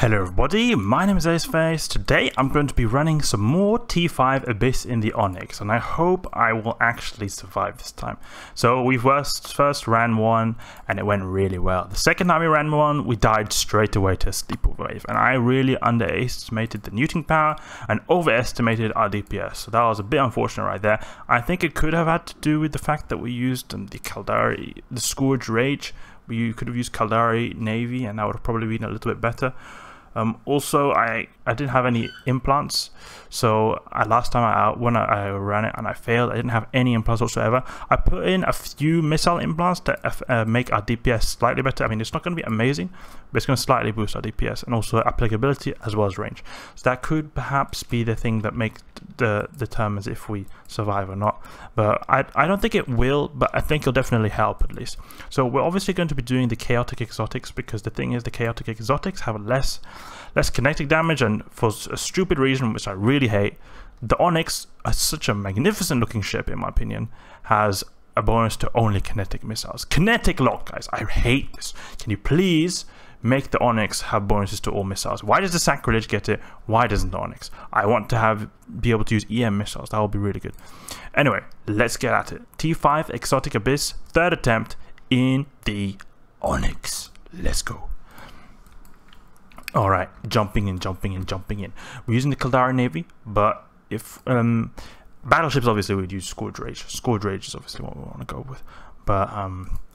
Hello everybody, my name is Aceface. Today I'm going to be running some more T5 Abyss in the Onyx, and I hope I will actually survive this time. So we first ran one and it went really well. The second time we ran one, we died straight away to a sleeper wave, and I really underestimated the newting power and overestimated our DPS, so that was a bit unfortunate right there. I think it could have had to do with the fact that we used the Scourge Rage. You could have used Caldari Navy and that would have probably been a little bit better. Also, I didn't have any implants, so last time when I ran it and I failed, I didn't have any implants whatsoever. I put in a few missile implants that make our DPS slightly better. I mean, it's not going to be amazing, but it's going to slightly boost our DPS and also applicability as well as range. So that could perhaps be the thing that makes determines if we survive or not. But I don't think it will, but I think it'll definitely help at least. So we're obviously going to be doing the chaotic exotics, because the thing is the chaotic exotics have less kinetic damage, and for a stupid reason which I really hate, the Onyx, such a magnificent looking ship in my opinion, has a bonus to only kinetic missiles. Kinetic lock, guys, I hate this. Can you please make the Onyx have bonuses to all missiles? Why does the Sacrilege get it? Why doesn't the Onyx? I want to be able to use EM missiles. That will be really good. Anyway, let's get at it. T5 Exotic Abyss, third attempt in the Onyx. Let's go. Alright, jumping in. We're using the Caldari Navy, but if battleships, obviously we'd use Scourge Rage. Scourge Rage is obviously what we want to go with, but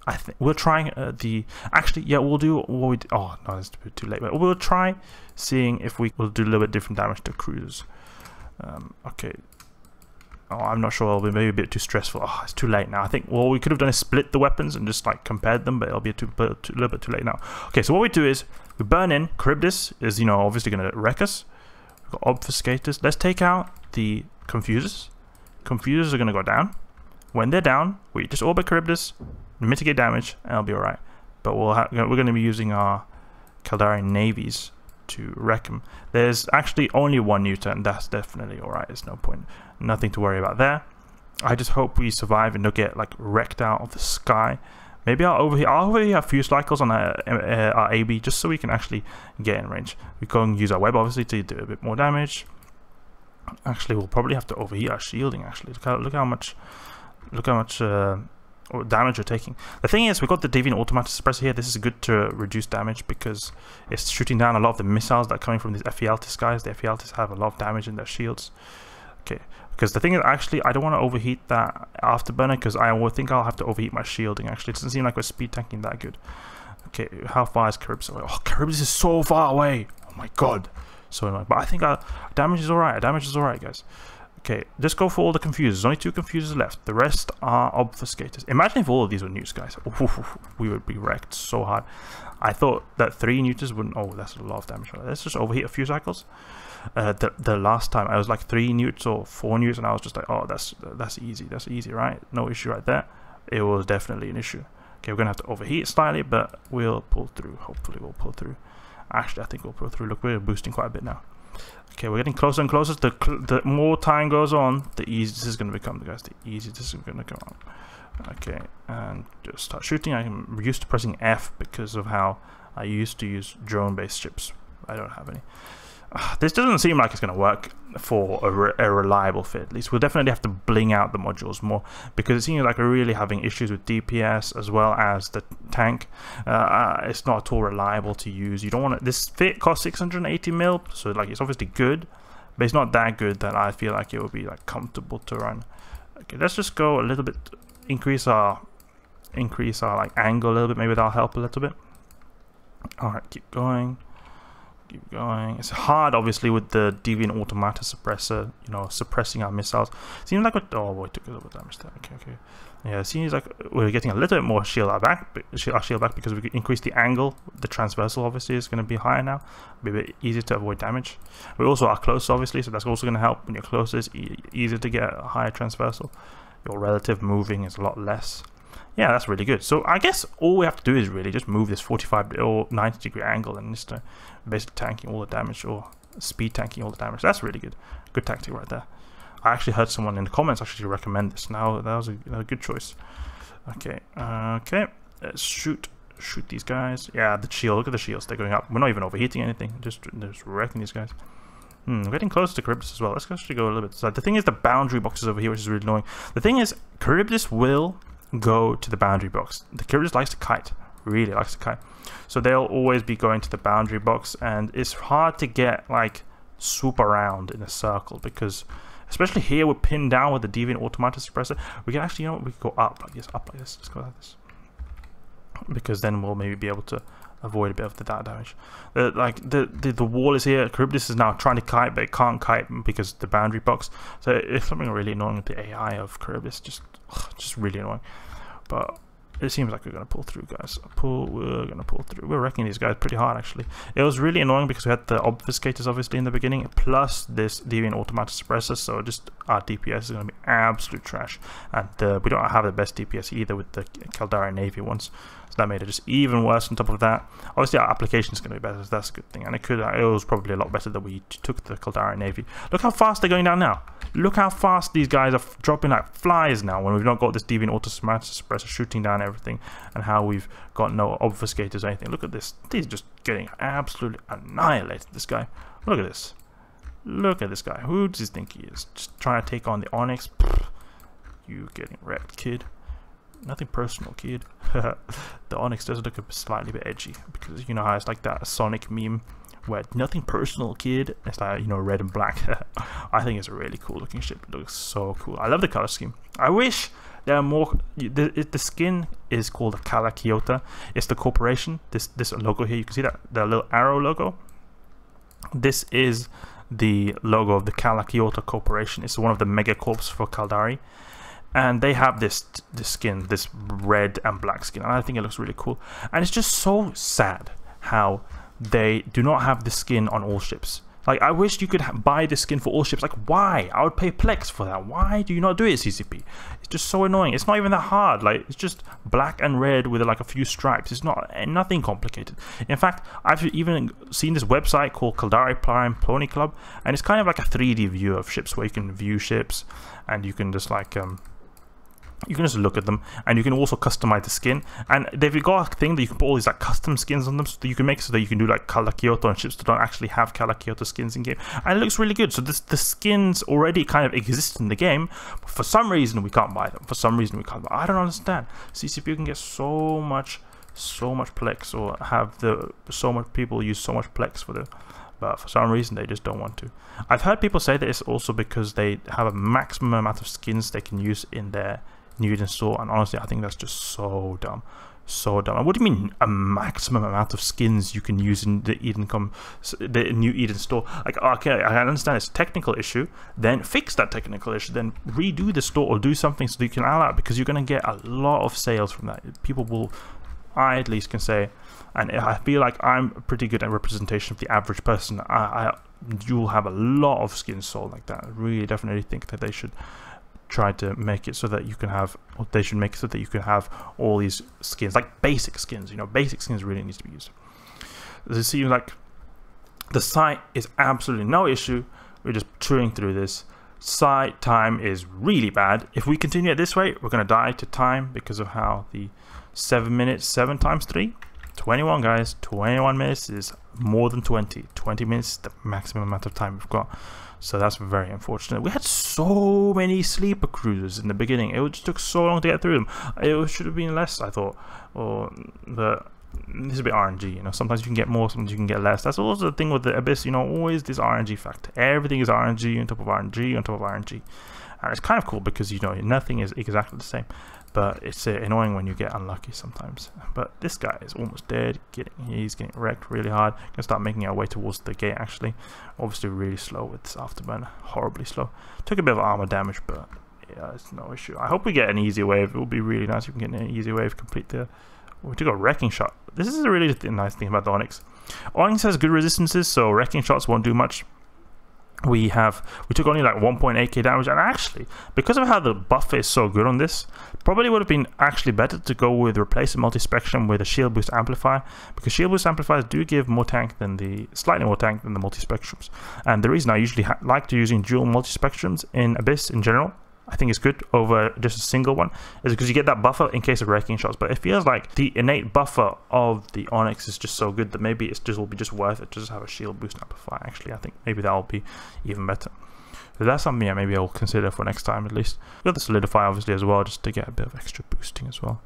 I think we're trying we'll do what we did. Oh no, that's too late, but we'll try seeing if we will do a little bit different damage to cruisers. Okay. Oh, I'm not sure, it'll be maybe a bit too stressful. Oh, it's too late now. I think, well, we could have done is split the weapons and just like compared them, but it'll be a little bit too late now. Okay, so what we do is we burn in. Charybdis is, you know, obviously going to wreck us. We've got Obfuscators. Let's take out the Confusers. Confusers are going to go down. When they're down, we just orbit Charybdis, mitigate damage, and it'll be alright. But we're going to be using our Caldari Navies to wreck them. There's actually only one Newton, that's definitely alright. There's no point. Nothing to worry about there. I just hope we survive and don't get like wrecked out of the sky. Maybe I'll overheat a few cycles on our AB just so we can actually get in range. We can use our web obviously to do a bit more damage. Actually, we'll probably have to overheat our shielding. Actually, look how much damage we're taking. The thing is, we've got the Deviant Automatic Suppressor here. This is good to reduce damage because it's shooting down a lot of the missiles that are coming from these Ephialtes guys. The Ephialtes have a lot of damage in their shields. Okay, because the thing is, actually, I don't want to overheat that afterburner because I will think I'll have to overheat my shielding. Actually, it doesn't seem like we're speed tanking that good. Okay, how far is Charybdis away? Oh, Charybdis is so far away. Oh my god, so annoying. But I think our damage is alright. Our damage is alright, guys. Okay, just go for all the Confusers. There's only two Confusers left. The rest are Obfuscators. Imagine if all of these were newts, guys. Oof, we would be wrecked so hard. I thought that three newtons wouldn't... Oh, that's a lot of damage. Let's just overheat a few cycles. The last time I was like three newts or four newts, and I was just like, oh, that's easy. That's easy, right? No issue right there. It was definitely an issue. Okay, we're going to have to overheat slightly, but we'll pull through. Hopefully we'll pull through. Actually, I think we'll pull through. Look, we're boosting quite a bit now. Okay, we're getting closer and closer. The more time goes on, the easier this is going to become, guys. The easier this is going to come on. Okay, and just start shooting. I'm used to pressing F because of how I used to use drone-based ships. I don't have any. This doesn't seem like it's going to work for a reliable fit. At least we'll definitely have to bling out the modules more, because it seems like we're really having issues with DPS as well as the tank. It's not at all reliable to use. You don't want to, this fit costs 680 mil, so like it's obviously good, but it's not that good that I feel like it would be like comfortable to run. Okay, let's just go a little bit, increase our like angle a little bit. Maybe that'll help a little bit. All right, keep going. It's hard obviously with the Deviant Automata Suppressor, you know, suppressing our missiles. Seems like we took a little bit of damage there. Okay. Yeah, it seems like we're getting a little bit more shield back because we increased the angle. The transversal obviously is going to be higher now, be a bit easier to avoid damage. We also are close obviously, so that's also going to help. When you're closer, it's easier to get a higher transversal. Your relative moving is a lot less. Yeah, that's really good. So I guess all we have to do is really just move this 45 or 90 degree angle and just basically tanking all the damage, or speed tanking all the damage. That's really good. Good tactic right there. I actually heard someone in the comments actually recommend this. Now that was a good choice. Okay, let's shoot Shoot these guys. Yeah, the shield. Look at the shields. They're going up. We're not even overheating anything. Just wrecking these guys. We're getting close to Charybdis as well. Let's actually go a little bit. So the thing is, the boundary box is over here, which is really annoying. The thing is, Charybdis will go to the boundary box. The Charybdis likes to kite. Really likes to kite. So they'll always be going to the boundary box, and it's hard to get, like, swoop around in a circle because, especially here, we're pinned down with the Deviant Automatic Suppressor. We can actually, you know what, we can go up like this, just go like this. Because then we'll maybe be able to avoid a bit of the damage. The wall is here. Charybdis is now trying to kite, but it can't kite because of the boundary box. So it's something really annoying with the AI of Charybdis. Just really annoying. But it seems like we're gonna pull through, guys. We're gonna pull through. We're wrecking these guys pretty hard, actually. It was really annoying because we had the Obfuscators obviously in the beginning, plus this Deviant Automatic Suppressor. So just our DPS is gonna be absolute trash, and we don't have the best DPS either with the Caldari Navy ones. So that made it just even worse. On top of that, obviously our application is gonna be better. So that's a good thing, and it was probably a lot better that we took the Caldari Navy. Look how fast they're going down now. Look how fast these guys are dropping like flies now when we've not got this Deviant Automatic Suppressor shooting down everything, and how we've got no Obfuscators or anything. Look at this. He's just getting absolutely annihilated, this guy. Look at this. Look at this guy. Who does he think he is? Just trying to take on the Onyx. Pfft. You getting wrecked, kid. Nothing personal, kid. The Onyx does look a slightly bit edgy because you know how it's like that Sonic meme where nothing personal, kid. It's like, you know, red and black. I think it's a really cool looking ship. It looks so cool. I love the color scheme. I wish there are more. The skin is called a Kaalakiota. It's the corporation. This logo here, you can see that the little arrow logo. This is the logo of the Kaalakiota Corporation. It's one of the mega corps for Caldari, and they have this skin, this red and black skin, and I think it looks really cool. And it's just so sad how they do not have the skin on all ships. Like, I wish you could buy this skin for all ships. Like, why? I would pay Plex for that. Why do you not do it, CCP? It's just so annoying. It's not even that hard. Like, it's just black and red with like a few stripes. It's nothing complicated. In fact, I've even seen this website called Caldari Prime Pony Club, and it's kind of like a 3D view of ships where you can view ships, and you can just like you can just look at them, and you can also customize the skin. And they've got a thing that you can put all these like custom skins on them, so that you can make so that you can do like Kaalakiota on ships that don't actually have Kaalakiota skins in game, and it looks really good. So the skins already kind of exist in the game, but for some reason we can't buy them. For some reason we can't buy them. I don't understand. CCP can get so much Plex, or have so much people use so much Plex for the. But for some reason they just don't want to. I've heard people say that it's also because they have a maximum amount of skins they can use in their New Eden store, and honestly I think that's just so dumb. So dumb. And what do you mean a maximum amount of skins you can use in the New Eden store? Like, okay, I understand it's a technical issue, then fix that technical issue, then redo the store or do something so that you can allow it, because you're going to get a lot of sales from that. People will, I at least can say, and I feel like I'm pretty good at representation of the average person, you'll have a lot of skins sold like that. I really definitely think that they should try to make it so that you can have, or they should make it so that you can have all these skins, like basic skins. You know, basic skins really needs to be used. It seems like the site is absolutely no issue. We're just chewing through this. Site time is really bad. If we continue it this way, we're going to die to time because of how the 7 minutes, 7 times 3, 21 guys, 21 minutes is more than 20. 20 minutes is the maximum amount of time we've got. So that's very unfortunate. We had so many sleeper cruisers in the beginning. It just took so long to get through them. It should have been less, I thought. Or this is a bit RNG, you know. Sometimes you can get more, sometimes you can get less. That's also the thing with the Abyss, you know, always this RNG factor. Everything is RNG on top of RNG on top of RNG. And it's kind of cool because, you know, nothing is exactly the same. But it's annoying when you get unlucky sometimes. But this guy is almost dead. He's getting wrecked really hard. Gonna start making our way towards the gate, actually. Obviously really slow with this afterburn. Horribly slow. Took a bit of armor damage, but yeah, it's no issue. I hope we get an easy wave. It would be really nice if we can get an easy wave complete there. We took a wrecking shot. This is a really nice thing about the Onyx. Onyx has good resistances, so wrecking shots won't do much. We took only like 1.8k damage, and actually because of how the buff is so good on this, probably would have been actually better to go with replace multi-spectrum with a shield boost amplifier, because shield boost amplifiers do give more tank than the multi-spectrums. And the reason I usually like to using dual multi-spectrums in Abyss in general I think is good over just a single one, is because you get that buffer in case of raking shots. But it feels like the innate buffer of the Onyx is just so good that maybe it's just will be just worth it to just have a shield boost and amplifier. Actually, I think maybe that'll be even better. So that's something, yeah, maybe I'll consider for next time at least. We've got the solidify obviously as well, just to get a bit of extra boosting as well.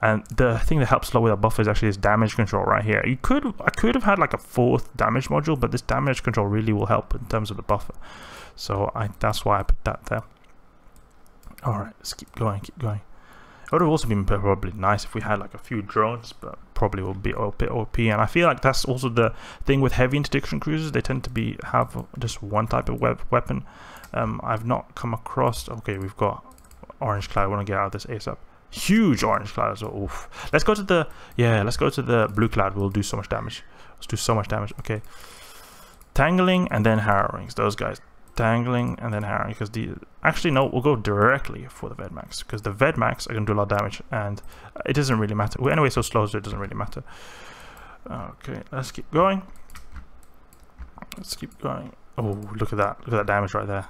And the thing that helps a lot with our buffer is actually this damage control right here. I could have had like a fourth damage module, but this damage control really will help in terms of the buffer. So that's why I put that there. Alright, let's keep going, It would have also been probably nice if we had like a few drones, but probably will be a bit OP. And I feel like that's also the thing with heavy interdiction cruisers. They tend to be have just one type of weapon. I've not come across... Okay, we've got Orange Cloud. I want to get out of this ASAP. Huge Orange Cloud as well. Oof. Let's go to the... Yeah, let's go to the Blue Cloud. We'll do so much damage. Let's do so much damage. Okay. Tangling and then Harrowings. Those guys. Tangling and then Harrowing, because the actually no, we'll go directly for the Vedmax, because the Vedmax are gonna do a lot of damage and it doesn't really matter. We're anyway so slow, so it doesn't really matter. Okay, let's keep going. Oh, look at that! Look at that damage right there.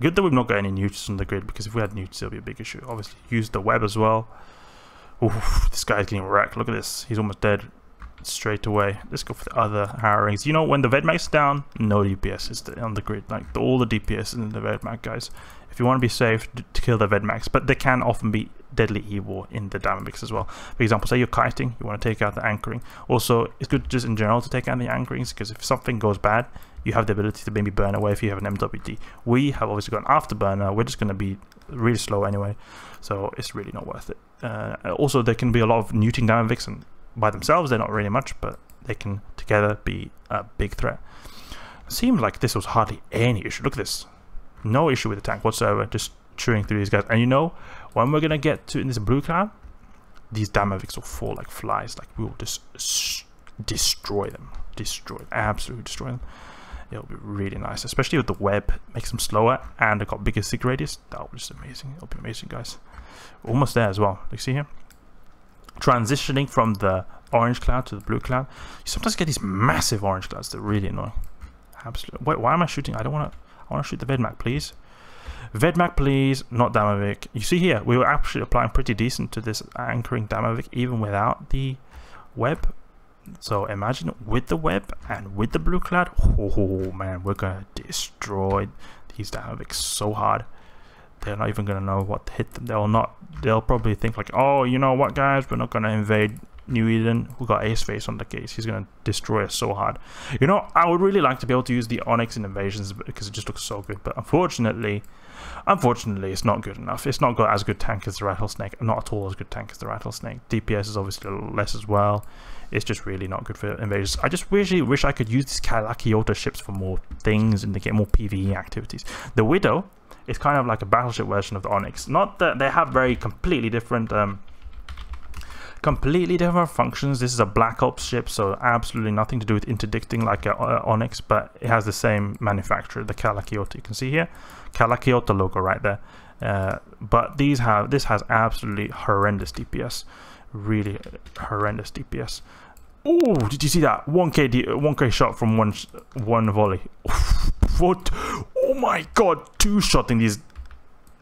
Good that we've not got any newts on the grid, because if we had newts, it'll be a big issue. Obviously, use the web as well. Oof, this guy's getting wrecked. Look at this; he's almost dead. Straight away, let's go for the other Harrowings. You know, when the Vedmax is down, no DPS is on the grid. Like all the DPS is in the Vedmax, guys. If you want to be safe, to kill the Vedmax, but they can often be deadly evil in the Dynamics as well. For example, say you're kiting, you want to take out the anchoring. Also, it's good just in general to take out the anchorings, because if something goes bad, you have the ability to maybe burn away if you have an MWD. We have obviously got an afterburner. We're just going to be really slow anyway, so it's really not worth it. Also, there can be a lot of neuting Dynamics, and by themselves they're not really much, but they can together be a big threat. Seemed like this was hardly any issue. Look at this, no issue with the tank whatsoever, just chewing through these guys. And you know, when we're gonna get to in this Blue Cloud, these Damaviks will fall like flies. Like, we will just destroy them, absolutely destroy them. It'll be really nice, especially with the web. Makes them slower and they've got bigger sig radius. That was just amazing. It'll be amazing, guys. We're almost there as well. You see here, transitioning from the Orange Cloud to the Blue Cloud, you sometimes get these massive Orange Clouds. They're really annoying. Absolutely. Wait, why am I shooting? I don't want to. I want to shoot the Vedmax, please. Vedmax, please. Not Damavik. You see here, we were actually applying pretty decent to this anchoring Damavik, even without the web. So imagine with the web and with the Blue Cloud. Oh man, we're gonna destroy these Damaviks so hard. They're not even going to know what to hit them. They'll probably think like, oh, you know what, guys, we're not going to invade New Eden. We've got Aceface on the case. He's going to destroy us so hard. You know, I would really like to be able to use the Onyx in invasions, because it just looks so good. But unfortunately, it's not good enough. It's not got as good tank as the Rattlesnake. Not at all as good tank as the Rattlesnake. DPS is obviously less as well. It's just really not good for invasions. I just really wish I could use these Kaalakiota ships for more things in the game, more PvE activities. The Widow is kind of like a battleship version of the Onyx. Not that they have very completely different functions. This is a Black Ops ship, so absolutely nothing to do with interdicting like Onyx, but it has the same manufacturer, the Kaalakiota. You can see here, Kaalakiota logo right there. But this has absolutely horrendous DPS. Really horrendous DPS. Oh, did you see that 1k shot from one volley? What? Oh my god, two-shotting these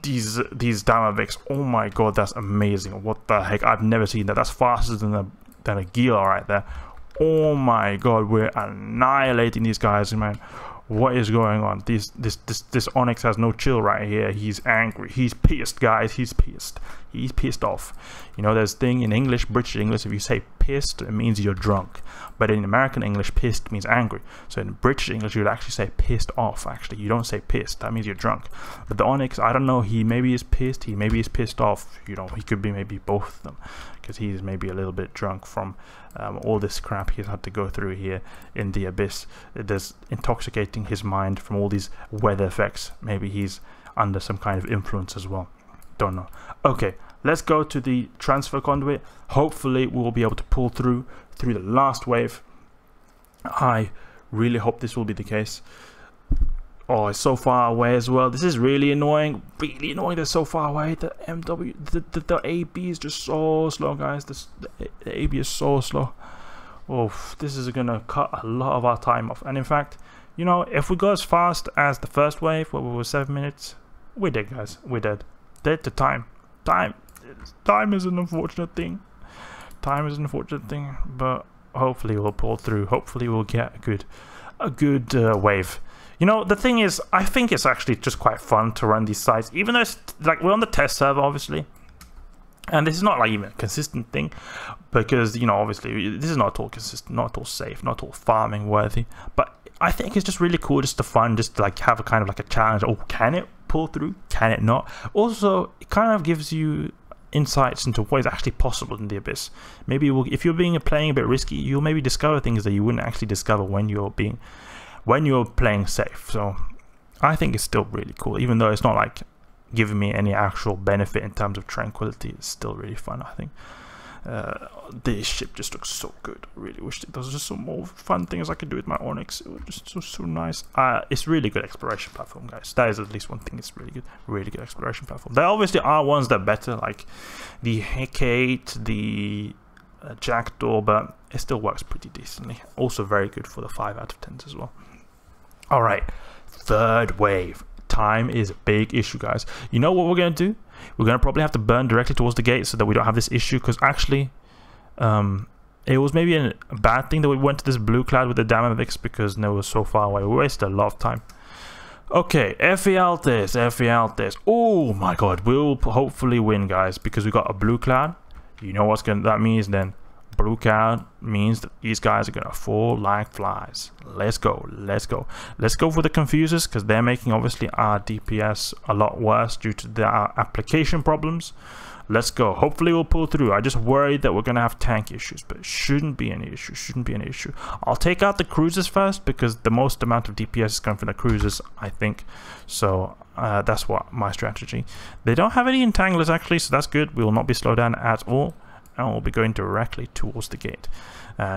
Damaviks. Oh my god, that's amazing. What the heck, I've never seen that. That's faster than a Gila right there. Oh my god, we're annihilating these guys, man. What is going on? This Onyx has no chill right here. He's angry, he's pissed, guys. He's pissed off. You know, there's thing in English, British English, if you say pissed, it means you're drunk. But in American English, pissed means angry. So in British English, you would actually say pissed off. Actually, you don't say pissed, that means you're drunk. But the Onyx, I don't know, he maybe is pissed, he maybe is pissed off. You know, he could be maybe both of them, because he's maybe a little bit drunk from all this crap he's had to go through here in the Abyss. There's intoxicating his mind from all these weather effects. Maybe he's under some kind of influence as well, don't know. Okay, let's go to the transfer conduit. Hopefully we'll be able to pull through the last wave. I really hope this will be the case. Oh, it's so far away as well. This is really annoying, really annoying. They're so far away. The the AB is just so slow, guys. The AB is so slow. Oh, this is gonna cut a lot of our time off. And in fact, you know, if we go as fast as the first wave where we were 7 minutes, We're dead, guys. We're dead. Dead to time. Time is an unfortunate thing. Time is an unfortunate thing, but hopefully we'll pull through. Hopefully we'll get a good wave. You know, the thing is, I think it's actually just quite fun to run these sites, even though it's, like, we're on the test server, obviously. And this is not like even a consistent thing, because, you know, obviously this is not at all consistent, not at all safe, not at all farming worthy. But I think it's just really cool, just to fun, just to like have a kind of like a challenge. Oh, can it pull through? Can it not? Also, it kind of gives you insights into what is actually possible in the abyss. Maybe if you're playing a bit risky, you'll maybe discover things that you wouldn't actually discover when you're playing safe. So I think it's still really cool, even though it's not like giving me any actual benefit in terms of tranquility. It's still really fun, I think. This ship just looks so good. I really wish there was just some more fun things I could do with my Onyx. It was just so nice. It's really good exploration platform, guys. That is at least one thing. It's really good exploration platform. There obviously are ones that are better, like the Hecate, the Jackdaw, but it still works pretty decently. Also very good for the 5 out of 10s as well. All right, third wave. Time is a big issue, guys. You know what we're going to do? We're going to probably have to burn directly towards the gate so that we don't have this issue, because actually it was maybe a bad thing that we went to this blue cloud with the Damaviks, because they were so far away. We wasted a lot of time. Okay, Ephialtes. Oh my god, we'll hopefully win, guys, because we got a blue cloud. You know what's going that means then? Blue cloud means that these guys are gonna fall like flies. Let's go for the Confusers, because they're making obviously our DPS a lot worse due to their application problems. Let's go. Hopefully we'll pull through. I just worried that we're gonna have tank issues, but it shouldn't be any issue. I'll take out the Cruisers first, because the most amount of DPS is coming from the Cruisers, I think. So that's what my strategy. They don't have any entanglers actually, so that's good. We will not be slowed down at all, and we'll be going directly towards the gate.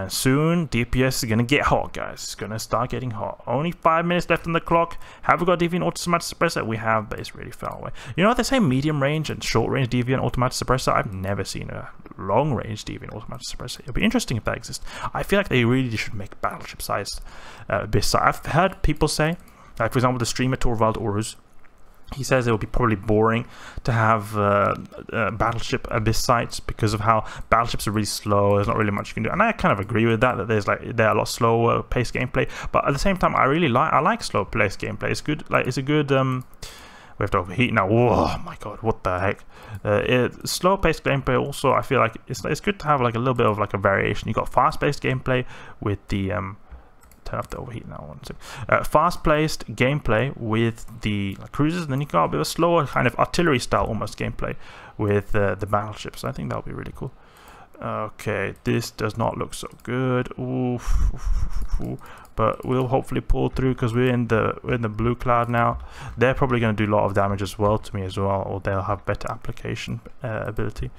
Soon DPS is gonna get hot, guys. It's gonna start getting hot. Only 5 minutes left on the clock. Have we got Deviant Automatic Suppressor? We have, but it's really far away. You know, they say medium range and short range Deviant Automatic Suppressor. I've never seen a long range Deviant Automatic Suppressor. It'll be interesting if that exists. I feel like they really should make battleship sized abyss. I've heard people say, like for example the streamer Torvald Oros, he says it will be probably boring to have battleship abyss sites because of how battleships are really slow. There's not really much you can do, and I kind of agree with that. They're a lot slower paced gameplay, but at the same time, I really like slow paced gameplay. It's good. Like it's a good. We have to overheat now. Oh my god, what the heck? Slow paced gameplay. Also, I feel like it's good to have like a little bit of like a variation. You got fast paced gameplay with the. Turn off the overheat now. Fast-paced gameplay with the Cruisers, and then you got a bit of a slower kind of artillery-style almost gameplay with the battleships. I think that'll be really cool. Okay, this does not look so good. Oof. But we'll hopefully pull through because we're in the blue cloud now. They're probably going to do a lot of damage as well to me as well, or they'll have better application ability.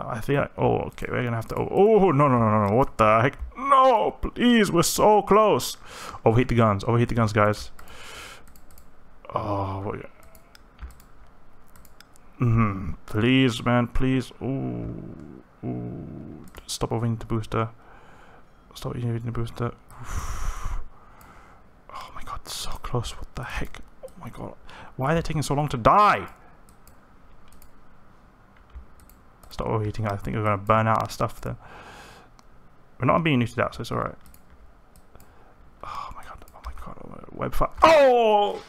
I feel like, oh, okay, we're gonna have to, oh, no, what the heck, no, please, we're so close. Overheat the guns, guys. Oh, please, man, please, ooh, stop overheating the booster, Oof. Oh my god, so close, what the heck, oh my god, why are they taking so long to die? Stop overheating. I think we're going to burn out our stuff then. We're not being used to that, so it's alright. Oh my god, oh my god, oh my web fire. Oh!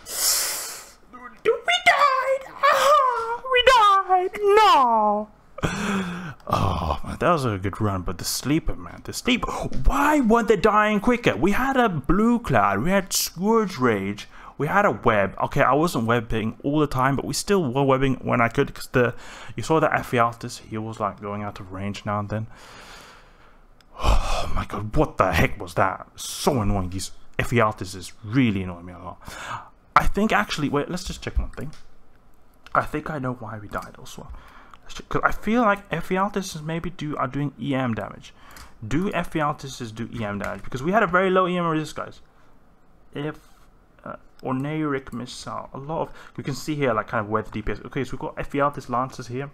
We died! We died! No! Oh man, that was a good run, but the sleeper, man, the sleeper. Why weren't they dying quicker? We had a blue cloud, we had Scourge Rage. We had a web. Okay, I wasn't webbing all the time, but we still were webbing when I could, because you saw that Ephialtes, he was like going out of range now and then. Oh my god, what the heck was that? So annoying. These Ephialtes is really annoying me a lot. I think actually, wait, let's just check one thing. I think I know why we died also. Because I feel like Ephialtes is maybe are doing EM damage. Do Ephialtes do EM damage? Because we had a very low EM resist, guys. Oneric missile, a lot of, you can see here like kind of where the DPS. Okay, so we've got Ephialtes Lancers here,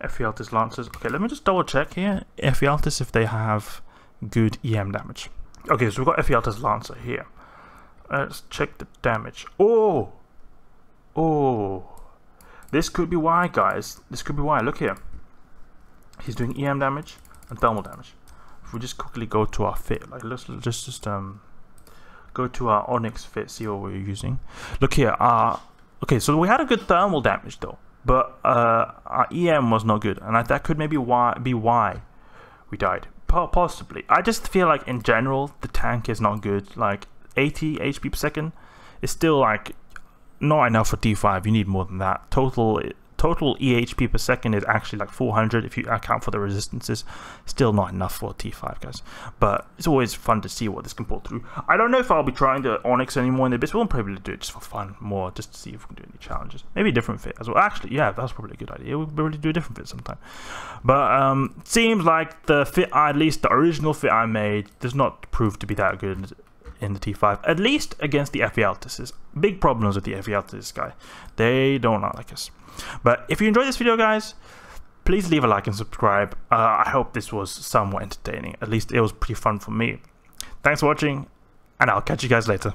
Ephialtes Lancers. Okay, let me just double check here Ephialtes if they have good EM damage. Okay, so we've got Ephialtes Lancer here. Let's check the damage. Oh, Oh, this could be why, guys. This could be why. Look here. He's doing EM damage and thermal damage. If we just quickly go to our fit, like let's just go to our Onyx fit, see what we're using. Look here. Okay, so we had a good thermal damage though, but our EM was not good, and that could maybe be why we died. Possibly. I just feel like in general the tank is not good. Like 80 HP per second is still like not enough for D5. You need more than that. Total EHP per second is actually like 400 if you account for the resistances. Still not enough for T5, guys. But it's always fun to see what this can pull through. I don't know if I'll be trying the Onyx anymore in the Abyss. We'll probably do it just for fun, more just to see if we can do any challenges. Maybe a different fit as well. Actually, yeah, that's probably a good idea. We'll probably do a different fit sometime. But seems like the fit, at least the original fit I made, does not prove to be that good in the T5, at least against the Ephialtes. Big problems with the Ephialtes guy. They don't like us. But if you enjoyed this video, guys, please leave a like and subscribe. I hope this was somewhat entertaining. At least it was pretty fun for me. Thanks for watching, and I'll catch you guys later.